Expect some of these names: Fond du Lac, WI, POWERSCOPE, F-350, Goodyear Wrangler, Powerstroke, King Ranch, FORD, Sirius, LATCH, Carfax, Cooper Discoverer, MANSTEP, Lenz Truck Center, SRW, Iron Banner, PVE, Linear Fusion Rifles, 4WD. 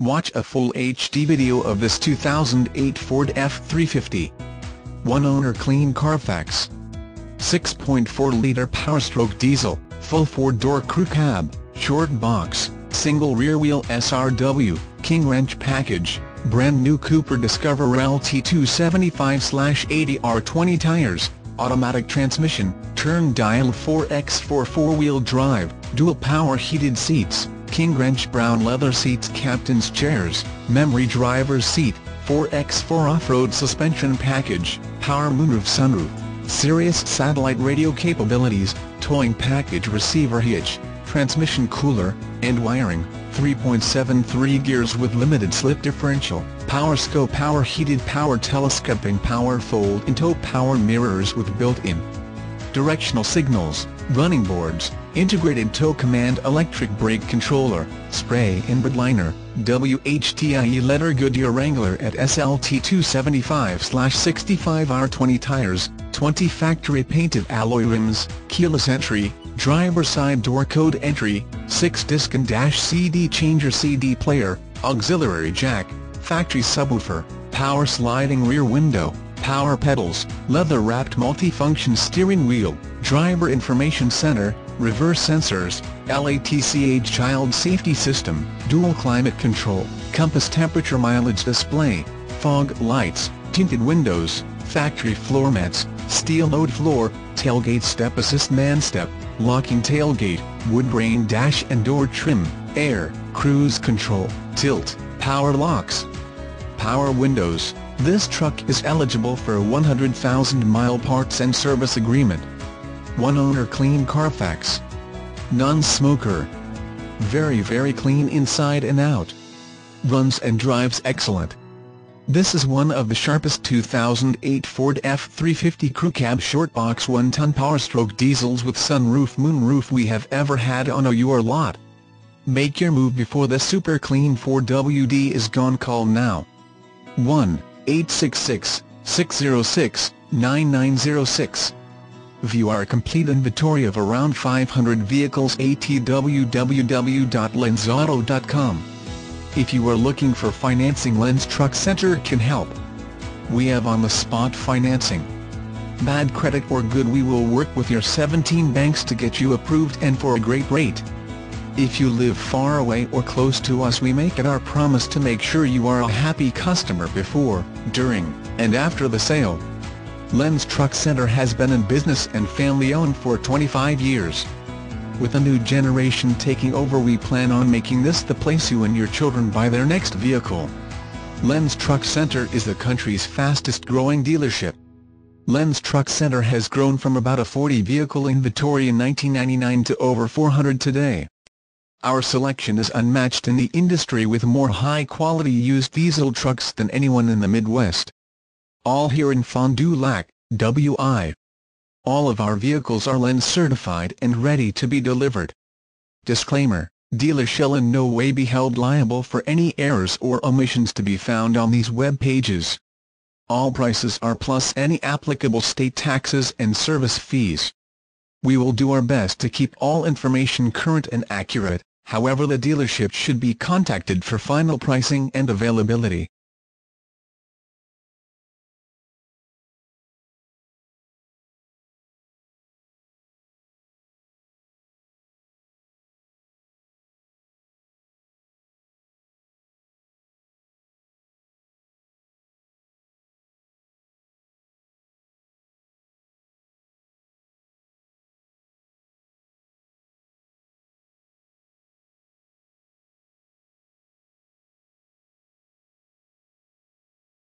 Watch a full HD video of this 2008 Ford F-350. 1 owner, clean Carfax. 6.4-liter Powerstroke diesel, full 4-door crew cab, short box, single rear-wheel SRW, King Ranch package, brand new Cooper Discoverer LT 275/80R20 tires, automatic transmission, turn dial 4x4 four-wheel drive, dual power heated seats, King Ranch brown leather seats, captain's chairs, memory driver's seat, 4x4 off-road suspension package, power moonroof, sunroof, Sirius satellite radio capabilities, towing package, receiver hitch, transmission cooler, and wiring, 3.73 gears with limited slip differential, power scope, power heated, power telescoping, power fold and tow, power mirrors with built-in directional signals, running boards, integrated tow command, electric brake controller, spray and bed liner, WHTIE leather, Goodyear Wrangler at SLT 275/65R20 tires, 20 factory painted alloy rims, keyless entry, driver side door code entry, 6-disc and dash CD changer, CD player, auxiliary jack, factory subwoofer, power sliding rear window, power pedals, leather-wrapped multifunction steering wheel, driver information center, reverse sensors, LATCH child safety system, dual climate control, compass, temperature mileage display, fog lights, tinted windows, factory floor mats, steel load floor, tailgate step assist, man-step, locking tailgate, wood grain dash and door trim, air, cruise control, tilt, power locks, power windows. This truck is eligible for a 100,000-mile parts and service agreement. 1 owner, clean Carfax. Non-smoker. Very, very clean inside and out. Runs and drives excellent. This is one of the sharpest 2008 Ford F-350 crew cab short box 1-ton Powerstroke diesels with sunroof, moonroof we have ever had on your lot. Make your move before the super clean 4WD is gone. Call now. 1-866-606-9906. View our complete inventory of around 500 vehicles at www.lenzauto.com. If you are looking for financing, Lenz Truck Center can help. We have on-the-spot financing. Bad credit or good, we will work with your 17 banks to get you approved and for a great rate. If you live far away or close to us, we make it our promise to make sure you are a happy customer before, during, and after the sale. Lenz Truck Center has been in business and family-owned for 25 years. With a new generation taking over, we plan on making this the place you and your children buy their next vehicle. Lenz Truck Center is the country's fastest-growing dealership. Lenz Truck Center has grown from about a 40-vehicle inventory in 1999 to over 400 today. Our selection is unmatched in the industry, with more high-quality used diesel trucks than anyone in the Midwest. All here in Fond du Lac, WI. All of our vehicles are Lenz certified and ready to be delivered. Disclaimer: dealers shall in no way be held liable for any errors or omissions to be found on these web pages. All prices are plus any applicable state taxes and service fees. We will do our best to keep all information current and accurate. However, the dealership should be contacted for final pricing and availability.